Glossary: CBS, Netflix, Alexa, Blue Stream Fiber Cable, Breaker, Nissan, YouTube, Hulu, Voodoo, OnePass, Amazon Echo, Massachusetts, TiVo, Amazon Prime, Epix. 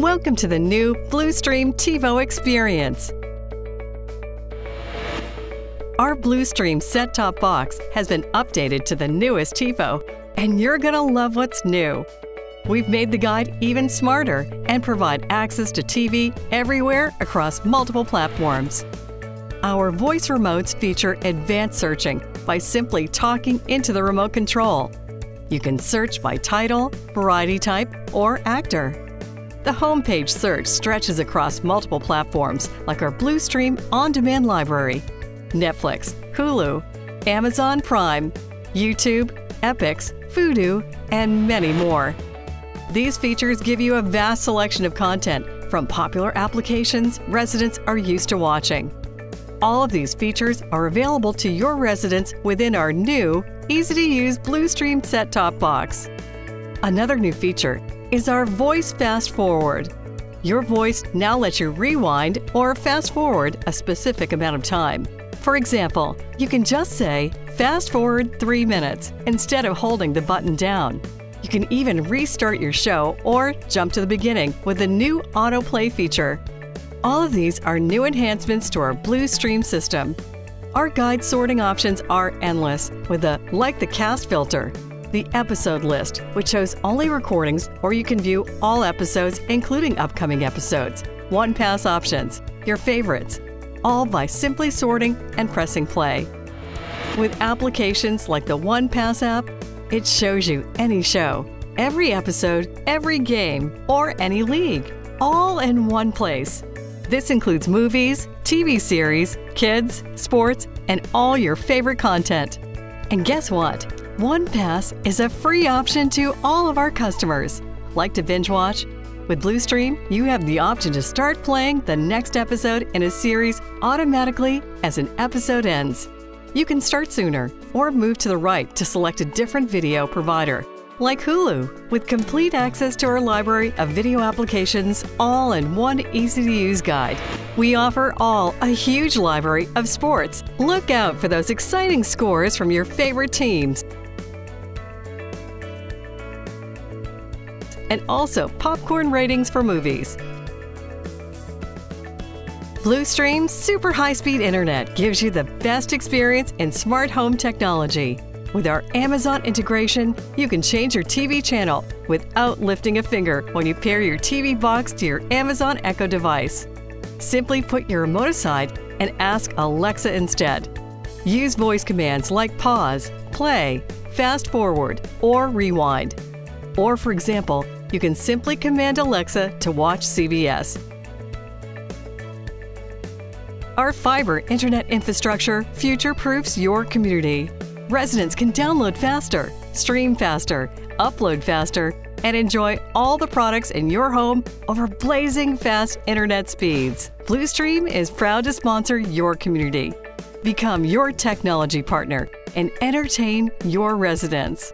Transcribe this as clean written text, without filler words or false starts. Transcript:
Welcome to the new Blue Stream TiVo experience. Our Blue Stream set-top box has been updated to the newest TiVo, and you're gonna love what's new. We've made the guide even smarter and provide access to TV everywhere across multiple platforms. Our voice remotes feature advanced searching by simply talking into the remote control. You can search by title, variety type, or actor. The homepage search stretches across multiple platforms like our Blue Stream on-demand library, Netflix, Hulu, Amazon Prime, YouTube, Epix, Voodoo, and many more. These features give you a vast selection of content from popular applications residents are used to watching. All of these features are available to your residents within our new, easy-to-use Blue Stream set-top box. Another new feature is our Voice Fast Forward. Your voice now lets you rewind or fast forward a specific amount of time. For example, you can just say, "Fast forward 3 minutes," instead of holding the button down. You can even restart your show or jump to the beginning with the new autoplay feature. All of these are new enhancements to our Blue Stream system. Our guide sorting options are endless with a Like the Cast filter, the episode list, which shows only recordings, or you can view all episodes, including upcoming episodes, OnePass options, your favorites, all by simply sorting and pressing play. With applications like the OnePass app, it shows you any show, every episode, every game, or any league, all in one place. This includes movies, TV series, kids, sports, and all your favorite content. And guess what? OnePass is a free option to all of our customers. Like to binge watch? With Blue Stream, you have the option to start playing the next episode in a series automatically as an episode ends. You can start sooner or move to the right to select a different video provider, like Hulu, with complete access to our library of video applications all in one easy-to-use guide. We offer all a huge library of sports. Look out for those exciting scores from your favorite teams. And also popcorn ratings for movies. Blue Stream's super high-speed internet gives you the best experience in smart home technology. With our Amazon integration, you can change your TV channel without lifting a finger when you pair your TV box to your Amazon Echo device. Simply put your remote aside and ask Alexa instead. Use voice commands like pause, play, fast forward, or rewind. Or for example, you can simply command Alexa to watch CBS. Our fiber internet infrastructure future-proofs your community. Residents can download faster, stream faster, upload faster, and enjoy all the products in your home over blazing fast internet speeds. Blue Stream is proud to sponsor your community. Become your technology partner and entertain your residents.